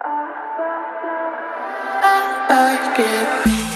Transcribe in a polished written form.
I get